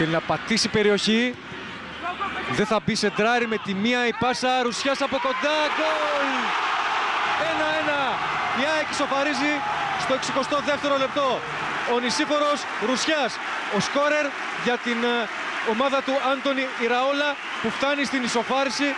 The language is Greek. Θέλει να πατήσει περιοχή. Δεν θα μπει σε τράρι με τη μία η πάσα. Ρουσιάς από κοντά. Γκολ! 1-1. Η ΑΕΚ ισοφαρίζει στο 62ο λεπτό. Ο νησίφορος Ρουσιάς, ο σκόρερ για την ομάδα του Άντωνη Ιραόλα, που φτάνει στην ισοφάριση.